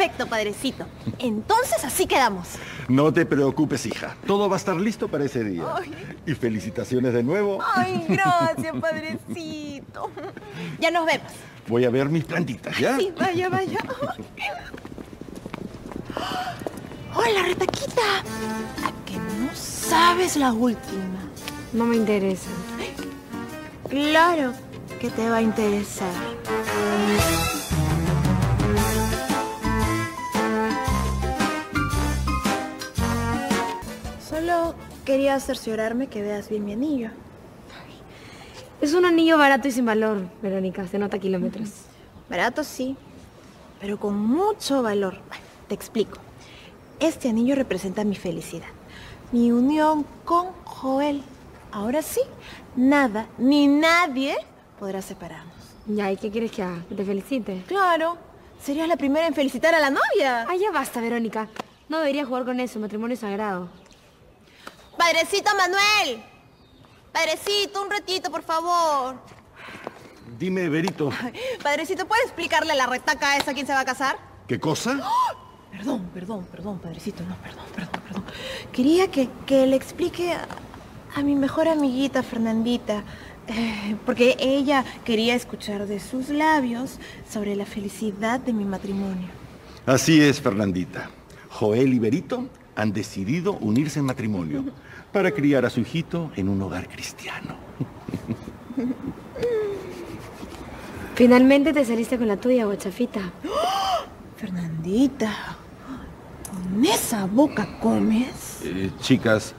Perfecto, padrecito. Entonces así quedamos. No te preocupes, hija. Todo va a estar listo para ese día. Ay. Y felicitaciones de nuevo. Ay, gracias, padrecito. Ya nos vemos. Voy a ver mis plantitas, ¿ya? Sí, vaya, vaya. Hola, Retaquita. ¿A que no sabes la última? No me interesa. Claro que te va a interesar. Solo quería cerciorarme que veas bien mi anillo. Es un anillo barato y sin valor, Verónica. Se nota kilómetros. Barato sí, pero con mucho valor. Te explico. Este anillo representa mi felicidad, mi unión con Joel. Ahora sí, nada ni nadie podrá separarnos. Ya, ¿y qué quieres que haga? ¿Que te felicite? Claro. Serías la primera en felicitar a la novia. Ah, ya basta, Verónica. No deberías jugar con eso. Matrimonio sagrado. ¡Padrecito Manuel! Padrecito, un ratito, por favor. Dime, Berito. Ay, padrecito, ¿puedes explicarle a la retaca esa quién se va a casar? ¿Qué cosa? ¡Oh! Perdón, padrecito. No, perdón. Quería que le explique a mi mejor amiguita, Fernandita, porque ella quería escuchar de sus labios sobre la felicidad de mi matrimonio. Así es, Fernandita. Joel y Berito han decidido unirse en matrimonio para criar a su hijito en un hogar cristiano. Finalmente te saliste con la tuya, guachafita. ¡Oh! Fernandita, ¿con esa boca comes? Chicas,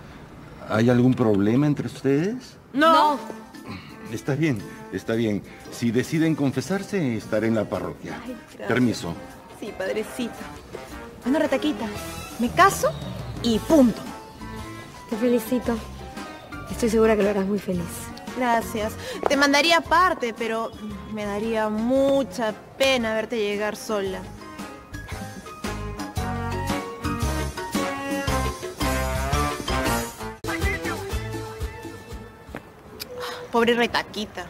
¿hay algún problema entre ustedes? No. Está bien. Si deciden confesarse, estaré en la parroquia. Ay, permiso. Sí, padrecito. Bueno, Retaquita, me caso y punto. Te felicito. Estoy segura que lo harás muy feliz. Gracias. Te mandaría aparte, pero me daría mucha pena verte llegar sola. Pobre Retaquita.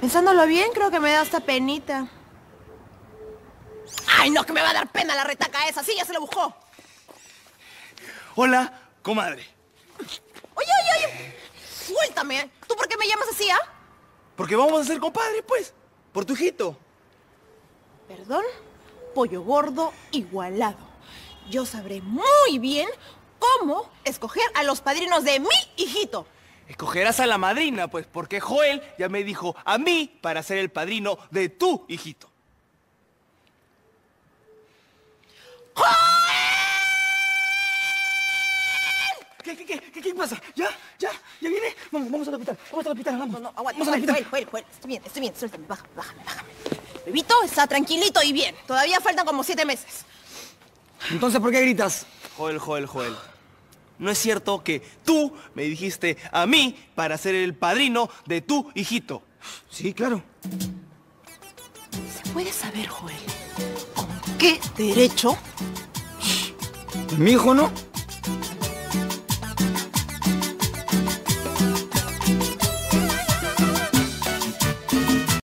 Pensándolo bien, creo que me da hasta penita. ¡Ay, no, que me va a dar pena la retaca esa! ¡Sí, ya se lo buscó! Hola, comadre. Oye. Suéltame. ¿Tú por qué me llamas así, ah? Porque vamos a ser compadres, pues. Por tu hijito. Perdón, pollo gordo igualado. Yo sabré muy bien cómo escoger a los padrinos de mi hijito. Escogerás a la madrina, pues, porque Joel ya me dijo a mí para ser el padrino de tu hijito. ¡Joel! ¿Qué pasa? ¿Ya viene? Vamos al hospital, vamos. No, aguanta, vamos al hospital. Joel, estoy bien, suéltame, bájame. Bebito está tranquilito y bien. Todavía faltan como 7 meses. Entonces, ¿por qué gritas? Joel. ¿No es cierto que tú me dijiste a mí para ser el padrino de tu hijito? Sí, claro. ¿Se puede saber, Joel, con qué derecho? ¿Mi hijo no?